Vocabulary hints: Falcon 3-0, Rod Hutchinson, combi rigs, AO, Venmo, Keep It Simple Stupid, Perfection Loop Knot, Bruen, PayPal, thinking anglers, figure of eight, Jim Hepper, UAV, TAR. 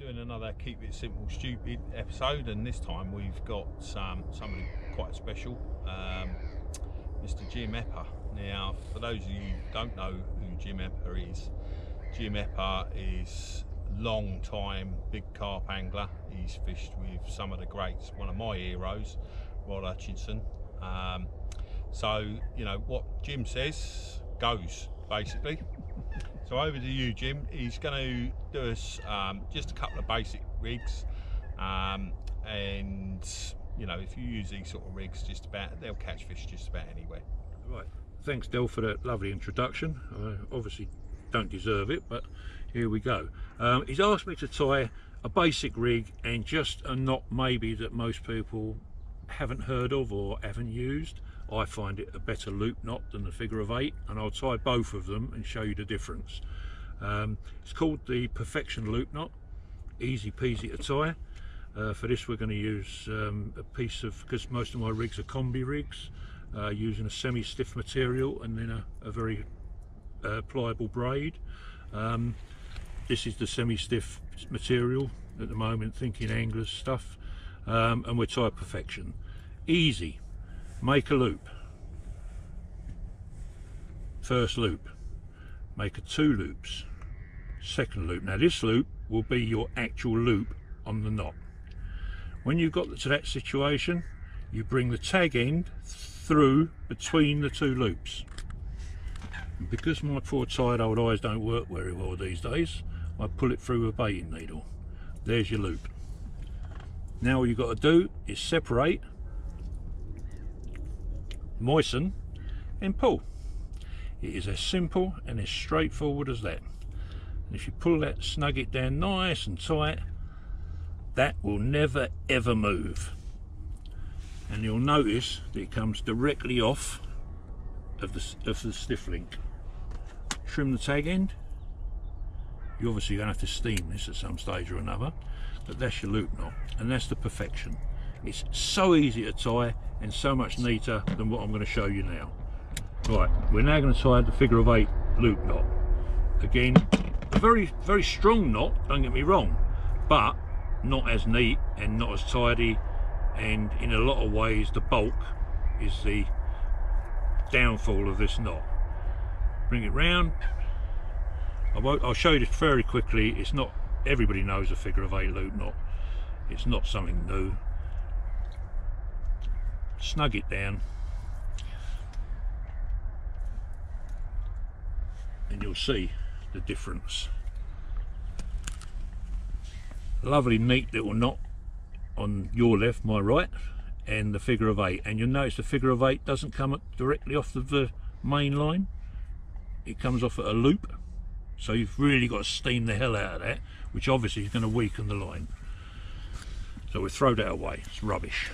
doing another Keep It Simple Stupid episode, and this time we've got somebody quite special, Mr. Jim Hepper. Now, for those of you who don't know who Jim Hepper is long time big carp angler. He's fished with some of the greats, one of my heroes, Rod Hutchinson. So, you know, what Jim says goes, basically. So over to you, Jim. He's going to do us just a couple of basic rigs, and you know, if you use these sort of rigs, just about they'll catch fish just about anywhere. Right. Thanks, Del, for that lovely introduction. I obviously don't deserve it, but here we go. He's asked me to tie a basic rig and just a knot, maybe that most people haven't heard of or haven't used. I find it a better loop knot than the figure of eight, and I'll tie both of them and show you the difference. It's called the Perfection Loop Knot, easy peasy to tie. For this we're going to use a piece of, because most of my rigs are combi rigs, using a semi-stiff material and then a very pliable braid. This is the semi-stiff material at the moment, Thinking Anglers stuff, and we're tie Perfection. Easy. Make a loop, first loop, make a two loops, second loop. Now this loop will be your actual loop on the knot. When you've got to that situation, you bring the tag end through between the two loops. And because my poor tired old eyes don't work very well these days, I pull it through a baiting needle. There's your loop. Now all you've got to do is separate, moisten and pull. It is as simple and as straightforward as that. And if you pull that, snug it down nice and tight, that will never ever move. And you'll notice that it comes directly off of the stiff link. Trim the tag end. You're obviously going to have to steam this at some stage or another, but that's your loop knot, and that's the Perfection. It's so easy to tie and so much neater than what I'm going to show you now. Right, we're now going to tie the figure of eight loop knot. Again, a very, very strong knot, don't get me wrong, but not as neat and not as tidy, and in a lot of ways the bulk is the downfall of this knot. Bring it round. I'll show you this very quickly. It's not, everybody knows a figure of eight loop knot. It's not something new. Snug it down and you'll see the difference. Lovely neat little knot on your left, my right, and the figure of eight. And you'll notice the figure of eight doesn't come up directly off of the main line, it comes off at a loop, so you've really got to steam the hell out of that, which obviously is going to weaken the line. So we throw that away, it's rubbish.